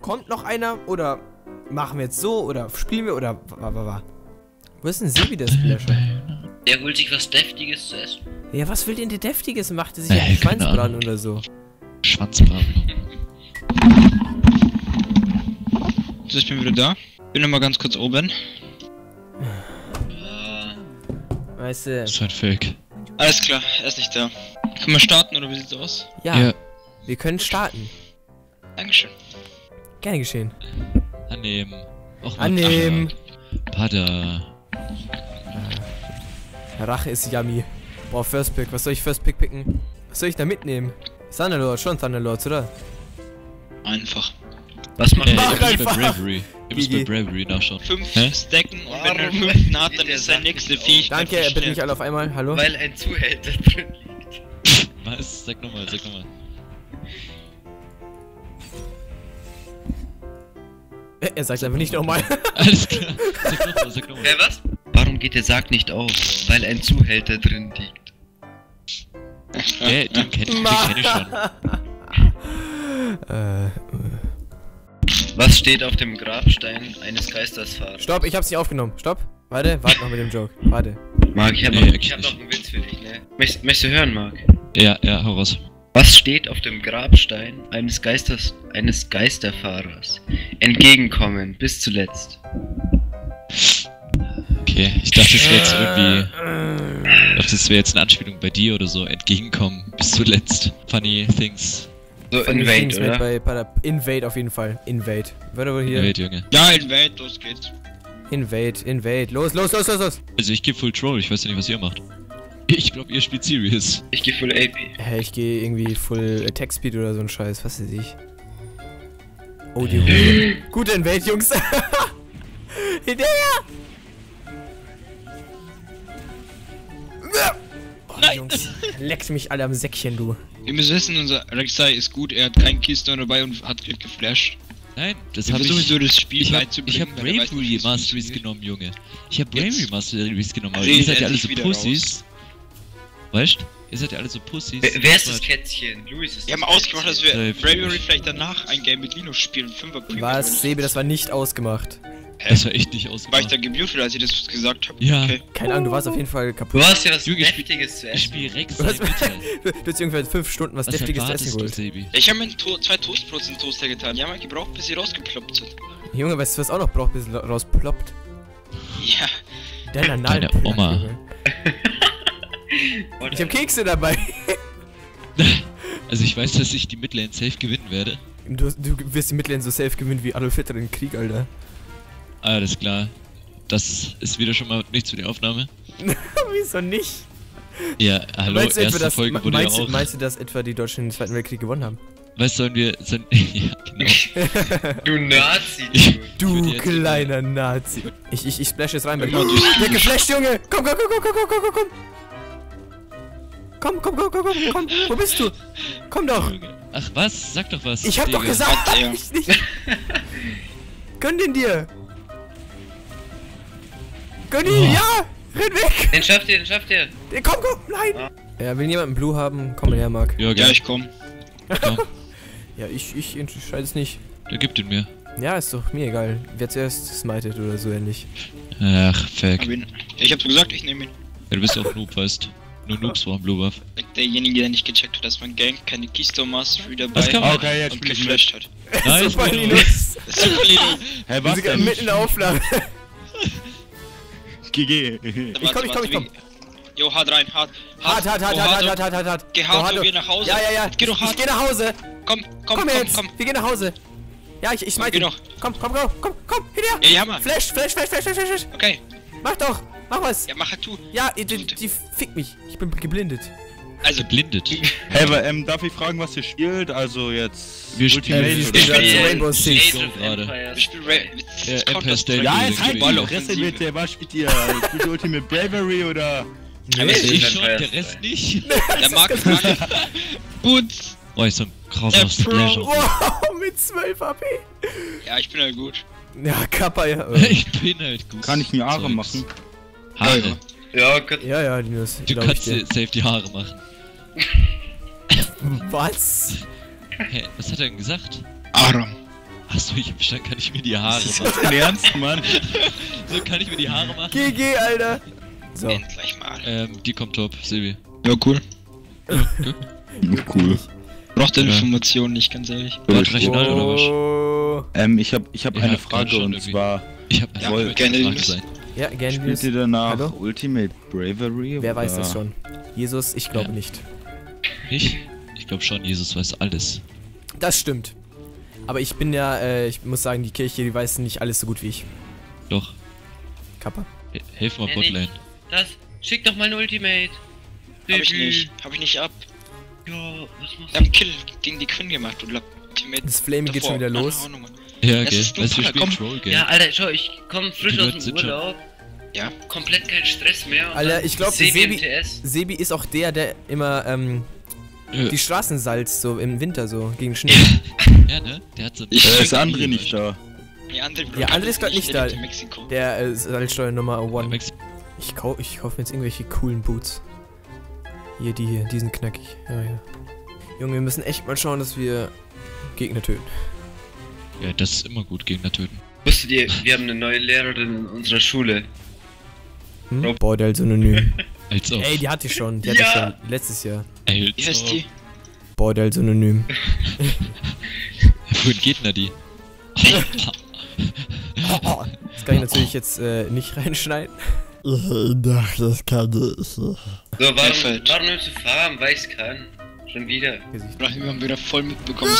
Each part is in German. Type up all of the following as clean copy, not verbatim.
Kommt noch einer? Oder machen wir jetzt so? Oder spielen wir? Oder... Wo ist denn Sebi, der Splasher? Der holt sich was Deftiges zu essen. Ja, was will denn der Deftiges? Macht er sich einen Schwanzplan oder so? Schwanzplan. So, ich bin wieder da. Bin nochmal ganz kurz oben. Weißt du... Das ist halt fake. Alles klar, er ist nicht da. Können wir starten, oder wie sieht's aus? Ja, wir können starten. Dankeschön. Gerne geschehen. Annehmen. Och, annehmen. Pada. Rache ist yummy. Boah, First Pick. Was soll ich First Pick picken? Was soll ich da mitnehmen? Thunderlord, schon Thunderlords, oder? Einfach. Was macht man? Ihr müsst bei Bravery. Ihr müsst bei Bravery nachschauen. 5 stacken und wenn er 5 naht, dann ist sein nächste Viech. Danke, er bitte nicht alle auf einmal. Hallo? Weil ein Zuhälter drin liegt. Was? Sag nochmal, sag nochmal. Er sagt einfach nicht nochmal. Alles klar. Sag nochmal, sag nochmal. Wer was? Warum geht der Sarg nicht auf? Weil ein Zuhälter drin liegt. Den kenn ich schon. Was steht auf dem Grabstein eines Geistersfahrers? Stopp, ich hab's nicht aufgenommen. Stopp. Warte, warte noch mit dem Joke. Warte. Marc, ich hab noch einen Witz für dich, ne? Möchtest du hören, Marc? Ja, ja, hau raus. Was steht auf dem Grabstein eines Geisterfahrers? Entgegenkommen, bis zuletzt. Okay, ich dachte, es wäre jetzt irgendwie... Ich dachte, es wäre jetzt eine Anspielung bei dir oder so. Entgegenkommen, bis zuletzt. Funny things. So funny Invade, things, oder? Invade auf jeden Fall. Invade. Warte mal hier. Invade, Junge. Ja, Invade, los geht's. Invade, Invade. Los, los, los, los, los. Also ich geh Full Troll, ich weiß ja nicht, was ihr macht. Ich glaub, ihr spielt Serious. Ich geh Full AP. Hey, ich geh irgendwie Full Attack Speed oder so ein Scheiß, was weiß ich. Oh, die Ruhe. Gute Invade, Jungs. Hinterher! Oh, nein. Jungs, leck mich alle am Säckchen, du. Ihr müsst wissen, unser Rek'Sai ist gut, er hat keinen Keystone dabei und hat gerade geflasht. Nein, das habe ich sowieso das Spiel beizubringen. Ich hab Bravery Masteries genommen, Junge. Ich hab Bravery Masteries genommen, aber ihr seid ja alle so Pussys. Weißt du? Ihr seid ja alle so Pussys. Wer ist das Kätzchen? Luis ist das. Wir haben ausgemacht, dass wir Bravery vielleicht danach ein Game mit Linus spielen. 5er-Preview. Was? Sebi, das war nicht ausgemacht. Das war echt nicht ausgemacht. War ich da gemutet, als ich das gesagt habe? Ja. Okay. Keine Ahnung, du warst auf jeden Fall kaputt. Du hast ja was Deftiges zu essen. Ich spiel Rek'Sai, du hast irgendwann 5 Stunden was Deftiges zu essen geholt. Ich habe mir 2 Toastbrots in den Toaster getan. Die haben halt gebraucht, bis sie rausgeploppt sind. Junge, weißt du, was auch noch braucht, bis sie rausploppt? Ja. Deine Oma. Ich hab Kekse dabei. Also ich weiß, dass ich die Midlane safe gewinnen werde. Du wirst die Midlane so safe gewinnen wie Adolf Hitler im Krieg, Alter. Alles klar. Das ist wieder schon mal nichts für die Aufnahme. Wieso nicht? Ja, hallo, meinst du erste etwa, Folge das, wurde ja auch... Meinst du, dass etwa die Deutschen den Zweiten Weltkrieg gewonnen haben? Weißt du, sollen wir... ja, genau. Du Nazi, du kleiner Nazi. Ich splash jetzt rein. Der geflasht, Junge! Komm, komm, komm, komm, komm, komm, komm! Komm, komm, komm, komm, komm, komm! Wo bist du? Komm doch! Ach was? Sag doch was. Ich hab doch gesagt, dass ich nicht... Gönn den dir! Gönn ihn, ja! Renn weg! Den schafft ihr, den schafft ihr! Komm, komm, nein! Ja, will jemand einen Blue haben? Komm her, Marc. Ja, gerne. Ja, ich komm. Ja, ich entscheide es nicht. Der gibt ihn mir. Ja, ist doch mir egal. Wer zuerst smitet oder so ähnlich. Ach, fuck. Ich hab's gesagt, ich nehme ihn. Ja, du bist auch Noob, weißt du. Nur Noobs waren Blue Buff. Derjenige, der nicht gecheckt hat, dass man Gang keine Keystone Mastery dabei hat und geflasht hat. Nein, Super Linus! Super Linus! Hey, was? Mitten in der Auflage. GG. Ich komm. Jo, hart rein, hart. Hart. Geh hart, wir gehen nach Hause. Ja. Geh doch hart. Ich geh nach Hause. Komm, wir gehen nach Hause. Ja, ich schmeiß ihn. Komm, hinterher. Ja, Mann. Flash. Okay. Mach doch. Mach was. Ja, mach halt du. Ja, die fickt mich. Ich bin geblindet. Also blindet. Hey, aber, darf ich fragen, was ihr spielt? Also jetzt... Wir spielen Rainbow Six gerade. Wir spielen Rainbow Six. Ja, ist halt mal noch. Was spielt ihr? Spielt ihr Ultimate Bravery oder... Nee, ich schon, der Rest nicht. Der Marc ist gar nicht. Boots. Oh, ist so ein krasser Splash. Wow, mit 12 AP. Ja, ich bin halt gut. Ja, Kappa, ja. Ich bin halt gut. Kann ich mir Haare machen? Haare? Ja, Linus. Du kannst dir safe die Haare machen. Was? Hey, was hat er denn gesagt? Aram. Achso, ich hab verstanden, kann ich mir die Haare machen? Das ist dein Ernst, Mann? So, kann ich mir die Haare machen? GG, Alter! So. Endlich mal. Die kommt top, Silvi. Ja, cool. Okay. Ja, cool. Braucht Informationen nicht, ganz ehrlich. Rational oder was? Ich hab ja, eine Frage und irgendwie. Zwar... Ich hab eine Frage sein. Ja, gerne. Spielt ihr danach Hallo? Ultimate Bravery? Wer oder? Weiß das schon? Jesus, ich glaube nicht. Ich glaube schon, Jesus weiß alles. Das stimmt. Aber ich bin ja, ich muss sagen, die Kirche, die weiß nicht alles so gut wie ich. Doch. Kappa? Hilf mal, Botlane. Das, schick doch mal ein Ultimate. Hab ich nicht ab. Ja, was machst du? Ich hab Kill gegen die Quinn gemacht und Ultimate. Das Flame davor. Geht schon wieder los. Ja, okay. Weißt du, wir spielen Troll, gell? Ja, Alter, schau, ich komm frisch aus dem Urlaub. Ja. Komplett kein Stress mehr. Alter, ich glaube, Sebi ist auch der immer, die Straßen salzt, so im Winter, so, gegen Schnee. Ja, ne? Der hat so... ist André nicht da? Ja, André ist gerade nicht da. Der Salzsteuer Nummer 1. Ich kauf mir jetzt irgendwelche coolen Boots. Die sind knackig. Ja, ja. Junge, wir müssen echt mal schauen, dass wir Gegner töten. Ja, das ist immer gut, Gegner töten. Wusstet ihr, wir haben eine neue Lehrerin in unserer Schule. Hm? Bordell-Synonym. Als ob. Ey, die hatte ich schon letztes Jahr. Wie heißt die? Bordell-Synonym. Wohin geht denn die? Das kann ich natürlich jetzt nicht reinschneiden. Ich dachte, das kann ich. So, warum nimmst du Farm, weil ich's kann? Schon wieder. Brahim, wir haben wieder voll mitbekommen,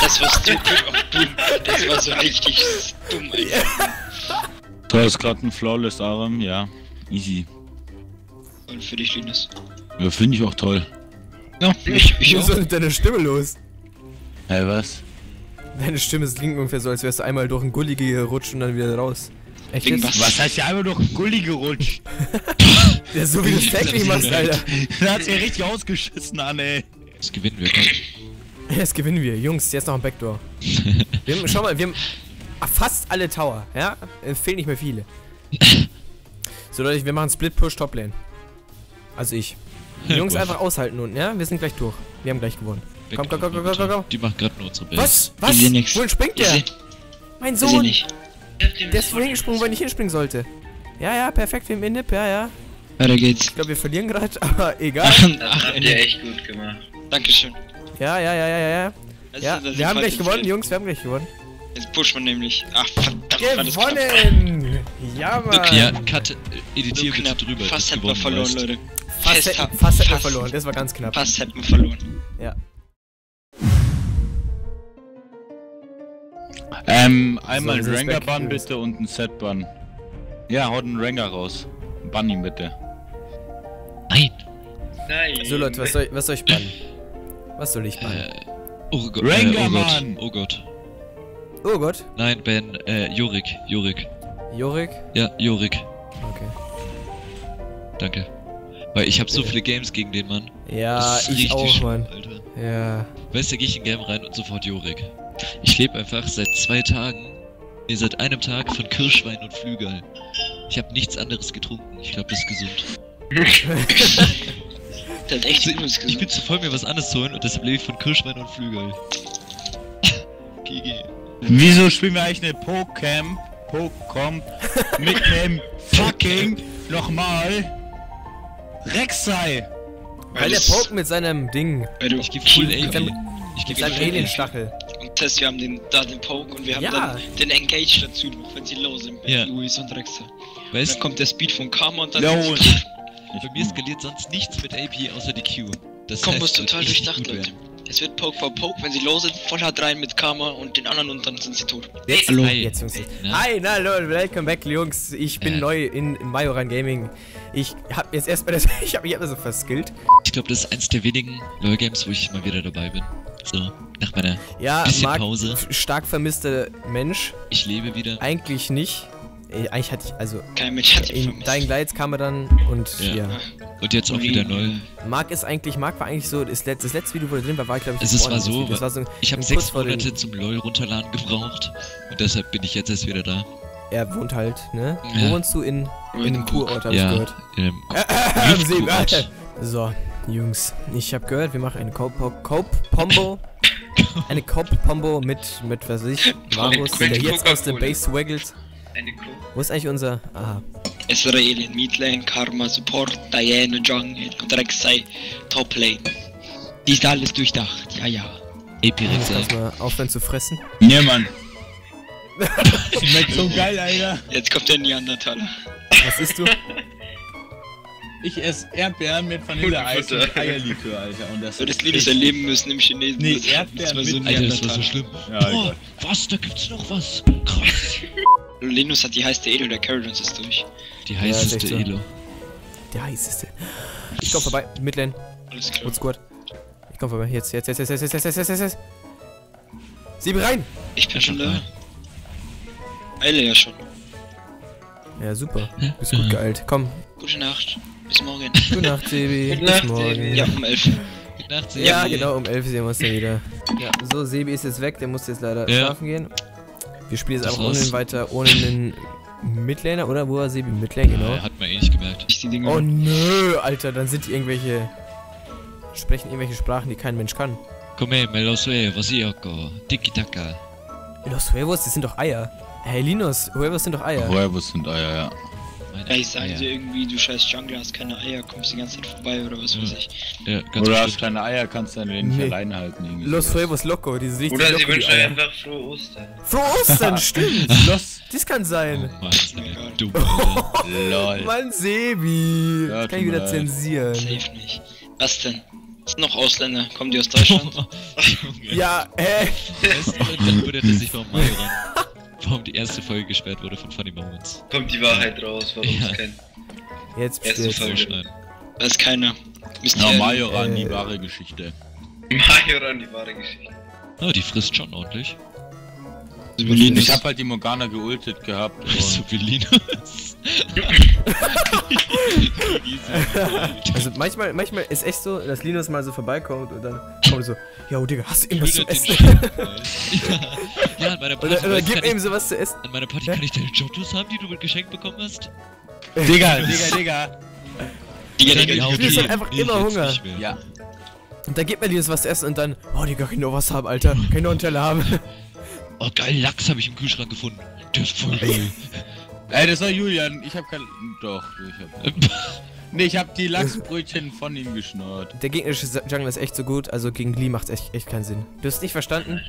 das war stupid auf dumm. Das war so richtig dumm, Alter. Du hast gerade ein Flawless Aram, ja. Easy. Und für dich, Linus. Ja, finde ich auch toll. Ja, ich auch. Was ist mit deiner Stimme los? Hä, hey, was? Deine Stimme klingt ungefähr so, als wärst du einmal durch einen Gully gerutscht und dann wieder raus. Echt jetzt? Was heißt ja einmal durch einen Gully gerutscht? Der so wie du täglich machst, Alter. Da hat's ja richtig ausgeschissen an, ey. Das gewinnen wir, komm. Das gewinnen wir. Jungs, jetzt noch ein Backdoor. Wir haben, schau mal, wir haben fast alle Tower, ja? Es fehlen nicht mehr viele. So Leute, wir machen Split-Push Top-Lane. Also ich. Die Jungs einfach aushalten unten, ja? Wir sind gleich durch. Wir haben gleich gewonnen. Komm, komm, komm, komm, komm, komm. Die macht gerade nur unsere Base. Was? Wohin springt der? Mein Sohn! Der ist vorhin gesprungen, weil ich hinspringen sollte. Ja, ja, perfekt, wir haben Inip, ja, ja. Weiter geht's. Ich glaube, wir verlieren gerade, aber egal. Ach, habt ihr echt gut gemacht. Dankeschön. Ja. Also, wir haben gleich gewonnen, Jungs, wir haben gleich gewonnen. Jetzt pusht man nämlich. Ach, verdammt, gewonnen! Ja, Mann. Okay, ja, Cut, editier so bitte drüber. Fast hätten wir verloren, Leute. Fast hätten wir verloren, das war ganz knapp. Fast hätten wir verloren. Ja. Einmal so, Ranger-Bann bitte und ein Set-Bann. Ja, haut einen Ranger raus. Bann ihn bitte. Nein! Nein! So Leute, was soll ich bannen? Was soll ich bannen? Oh Gott. Ranger-Mann! Oh Gott. Oh Gott? Nein, Ben, Yorick. Yorick? Ja, Yorick. Okay. Danke. Weil ich hab so viele Games gegen den Mann. Ja, ich auch, Mann. Alter. Ja. Weißt du, geh ich in Game rein und sofort Yorick. Ich lebe einfach seit 2 Tagen, nee, seit einem Tag von Kirschwein und Flügel. Ich habe nichts anderes getrunken. Ich glaube, das ist gesund. Das ist echt gesund. Ich bin zu voll, mir was anderes zu holen und deshalb lebe ich von Kirschwein und Flügel. GG. Wieso spielen wir eigentlich eine Pokecamp mit dem fucking nochmal Rek'Sai? Weil der Poke mit seinem Ding. Ich gebe full Alien. Ich gebe seinen Alien-Stachel. Und Tess, wir haben den Poke und wir haben dann den Engage dazu, wenn sie low sind. Ja. Luis und Rek'Sai. Dann kommt der Speed von Karma und dann. Bei mir skaliert sonst nichts mit AP außer die Q. Das Kombo ist total durchdacht, Leute. Es wird Poke vor Poke, wenn sie low sind, voll hart rein mit Karma und den anderen und dann sind sie tot. Hallo. Hi, jetzt, Jungs. Hi, na Leute, welcome back, Jungs. Ich bin neu in Majoran Gaming. Ich hab jetzt erstmal das. Ich hab das so verskillt. Ich glaube, das ist eins der wenigen LoL Games, wo ich mal wieder dabei bin. So, nach meiner Pause. Stark vermisster Mensch. Ich lebe wieder. Eigentlich nicht. Eigentlich hatte ich, also... Kein Mensch hat ihn vermisst. Dying Lights kam er dann und und jetzt auch wieder neu. Marc war eigentlich so, das letzte Video, wo er drin war, glaube ich... Also es war so, ich habe 6 Monate zum LoL runterladen gebraucht und deshalb bin ich jetzt erst wieder da. Er wohnt halt, ne? Wo wohnst du? In einem Kurort, habe ich gehört. In einem Kurort. So. Jungs, ich habe gehört, wir machen eine Cope-Pombo. Eine Cop-Pombo mit was weiß ich, Varus, der jetzt aus der Base waggelt. Wo ist eigentlich unser... Aha. Israel in Midlane, Karma Support, Diane Jungle und Rek'Sai Top Lane. Die ist alles durchdacht, ja ja. Epirex, mal aufhören zu fressen. Ne, Mann. Schmeckt so geil, Alter. Jetzt kommt der Neandertaler. Was isst du? Ich esse Erdbeeren mit Vanilleeis und Eierlikör, Alter. Und das so das Liebes erleben müssen im Chinesen. Nee, das Erdbeeren war so mit Alter, das war so schlimm. Ja, boah, was? Da gibt's noch was. Krass. Linus hat die heiße Elo, der carried uns ist durch. Die heißeste ja, Elo. Der heißeste. Ich komm vorbei, Midlane. Alles klar. Und Squad. Ich komm vorbei, jetzt. Sieh rein! Ich bin schon da. Eile ja schon. Ja, super. Bist gut geeilt. Komm. Gute Nacht. Bis morgen. Gute Nacht, Sebi. Gute Nacht, bis morgen. Sebi. Ja, um 11. Gute Nacht, Sebi. Ja, genau, um 11 sehen wir uns dann wieder. Ja, so, Sebi ist jetzt weg, der muss jetzt leider schlafen gehen. Wir spielen jetzt einfach ohne den Midlaner, oder? Wo war Sebi? Midlane, genau. Ja, hat man eh nicht gemerkt. Oh nö, Alter, dann sind die irgendwelche... Sprechen irgendwelche Sprachen, die kein Mensch kann. Komm her, los was Ioko, Tiki-Taka. Los Huevos, das sind doch Eier. Hey Linus, Huevos sind doch Eier. Huevos sind Eier, ja. Ja, ich sag dir irgendwie, du scheiß Jungler hast keine Eier, kommst die ganze Zeit vorbei oder was weiß ich. Ja, ganz oder hast keine Eier, kannst du den nicht alleine halten. Los Huevos Loco, die sind richtig oder sie wünschen euch einfach frohe Ostern. Frohe Ostern, stimmt! Los, das kann sein. Oh, Mann, du Lol. Mann, Sebi. Das kann ich wieder zensieren. Safe nicht. Was denn? Sind noch Ausländer, kommen die aus Deutschland? Ja, hä? Dann wundert er sich vom Majoran. Warum die erste Folge gesperrt wurde von Funny Moments. Kommt die Wahrheit raus, warum es kein... Jetzt bist du schneiden. Weiß keiner. Ja, Majoran, die wahre Geschichte. Majoran, die wahre Geschichte. Oh, die frisst schon ordentlich. Ich hab halt die Morgana geultet gehabt. So wie Linus. Also manchmal ist echt so, dass Linus mal so vorbeikommt und dann kommt er so, yo Digga, hast du irgendwas zu essen? Ja, an meiner Party oder gib ihm sowas zu essen. An meiner Party kann ich deine Jotos haben, die du mit Geschenk bekommen hast? Digga. Linus hat einfach immer Hunger. Ja. Und dann gibt mir Linus was zu essen und dann, oh Digga, kann ich noch was haben, Alter. Kann ich noch einen Teller haben? Oh geil, Lachs habe ich im Kühlschrank gefunden. Das ist voll geil. Ey, das war Julian. Ich hab kein... Doch, ich hab... Nee, ich hab die Lachsbrötchen von ihm geschnurrt. Der gegnerische Jungle ist echt so gut, also gegen Lee macht's echt keinen Sinn. Du hast nicht verstanden?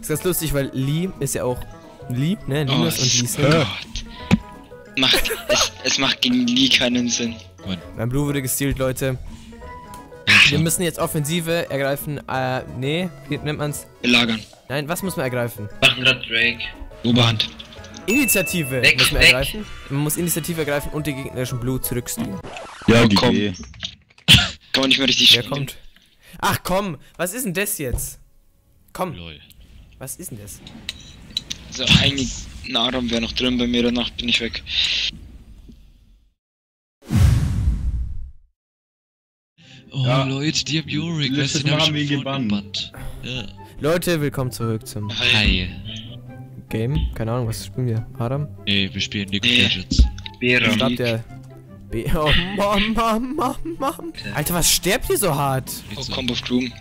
Ist ganz lustig, weil Lee ist ja auch... Lee, ne? Linus und Lee ist ja. Macht... es macht gegen Lee keinen Sinn. Mein Blue wurde gestealt, Leute. Wir müssen jetzt Offensive ergreifen, nee, wie nennt man's? Belagern. Nein, was muss man ergreifen? Machen gerade Drake. Oberhand. Initiative muss man ergreifen. Man muss Initiative ergreifen und die gegnerischen Blue zurückstehen. Ja, die komm. Kann man nicht mehr richtig schießen. Wer kommt? Ach komm, was ist denn das jetzt? Komm. Lol. Was ist denn das? So, eigentlich Narum wäre noch drin bei mir, danach bin ich weg. Oh ja. Leute, die haben Yorick, weißt du, den haben wir gebannt. Ja. Leute, willkommen zurück zum Hi. Game. Keine Ahnung, was spielen wir? Adam? Nee, wir spielen League of Legends. Bären. Starb der... Oh, Mom. Alter, was sterbt hier so hart? Oh, Combo of Doom.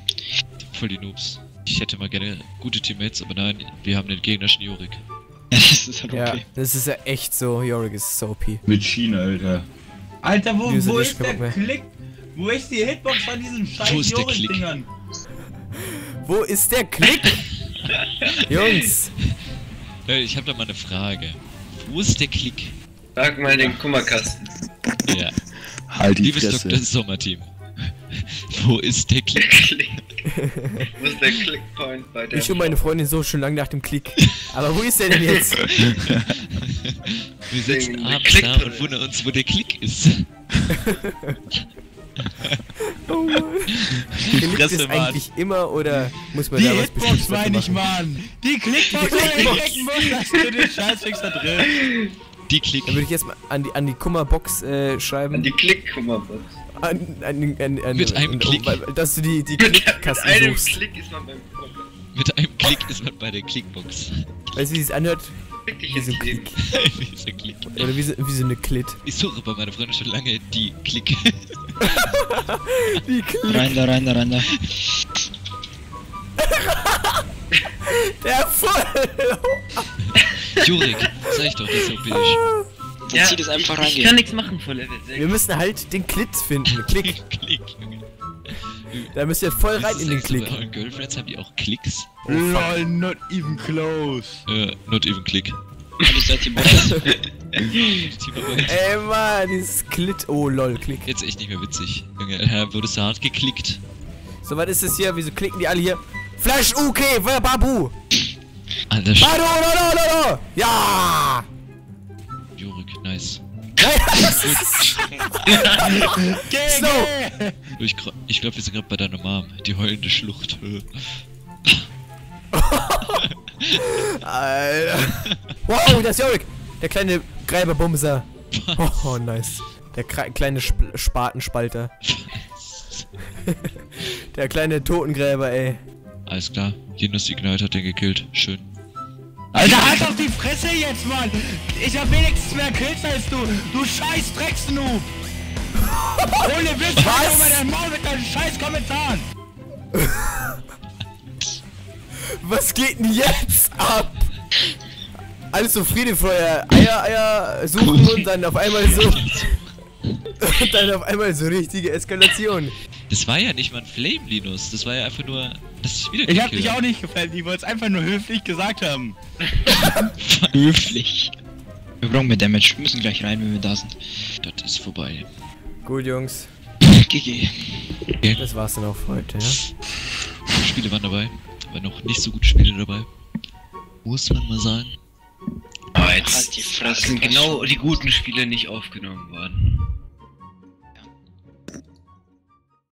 Voll die Noobs. Ich hätte mal gerne gute Teammates, aber nein, wir haben den gegnerischen Yorick. Das ist halt okay. Ja, das ist ja echt so. Yorick ist so OP. Mit China, Alter. Alter, wo ist der Klick? Wo ist die Hitbox von diesen scheiß Joris-Dingern? Wo ist der Klick? Jungs! Ich hab da mal eine Frage. Wo ist der Klick? Frag mal den Kummerkasten. Ja. Halt die Liebes Fresse. Liebes Dr. Sommerteam. Wo ist der Klick? Wo ist der Klickpoint bei der... Ich und meine Freundin so schon lange nach dem Klick. Aber wo ist der denn jetzt? Wir sitzen abends da und wundern uns, wo der Klick ist. Oh Mann. Klickt es eigentlich immer oder muss man die da was bestimmt machen? Die Hitbox meine ich, Mann! Die Klickbox muss, dass du den Scheißfix da drin! Die Klick. Dann würde ich jetzt mal an die Kummerbox schreiben. An die Klick-Kummerbox. Mit einem Klick. Dass du die Klickkasten suchst. Mit einem Klick ist man beim Kummerbox. Mit einem Klick ist man bei der Klickbox. Weißt du, wie es anhört? Wie so ein Klick. Oder wie so eine Klit. Ich suche bei meiner Freundin schon lange die Klick. Die Klick. Rein da. Der voll! Yorick, sag ich doch, deshalb bin ich. Ja, zieht es einfach rein. Ich kann nichts machen vor Level 6. Wir müssen halt den Klick finden. Klick. Klick, Junge. Da müsst ihr voll rein in den Klick. Bei euren Girlfriends haben die auch Klicks? LOL, not even close. Not even Klick. Ey man, dieses Klit. Oh lol, Klick. Jetzt echt nicht mehr witzig. Junge, wurdest du hart geklickt. So, was ist das hier? Wieso klicken die alle hier? Flash UK, Babu! Alter Scheiße. Hallo! Ja! Yorick, nice. Snow! Ich glaube, wir sind gerade bei deiner Mom. Die heulende Schlucht. Alter. Wow, das ist Yorick! Der kleine Gräberbumser. Oh, nice. Der kleine Spatenspalter. Der kleine Totengräber, ey. Alles klar, jenes Ignite hat den gekillt. Schön. Alter, halt auf die Fresse jetzt, Mann! Ich hab wenigstens mehr Kills als du! Du scheiß Drecksnoob! Ohne Witz, halt über dein Maul mit deinen scheiß Kommentaren! Was geht denn jetzt ab? Alles so Friedefeuer, Eier suchen und dann auf einmal so... und dann auf einmal so richtige Eskalation. Das war ja nicht mal ein Flame, Linus. Das war ja einfach nur... Ich hab dich auch nicht geflamed, ich wollte es einfach nur höflich gesagt haben. Höflich. Wir brauchen mehr Damage, wir müssen gleich rein, wenn wir da sind. Das ist vorbei. Gut, Jungs. GG. Das war's dann auch für heute, ja? Spiele waren dabei, aber noch nicht so gute Spiele dabei. Muss man mal sagen. Aber jetzt sind genau die guten Spiele nicht aufgenommen worden.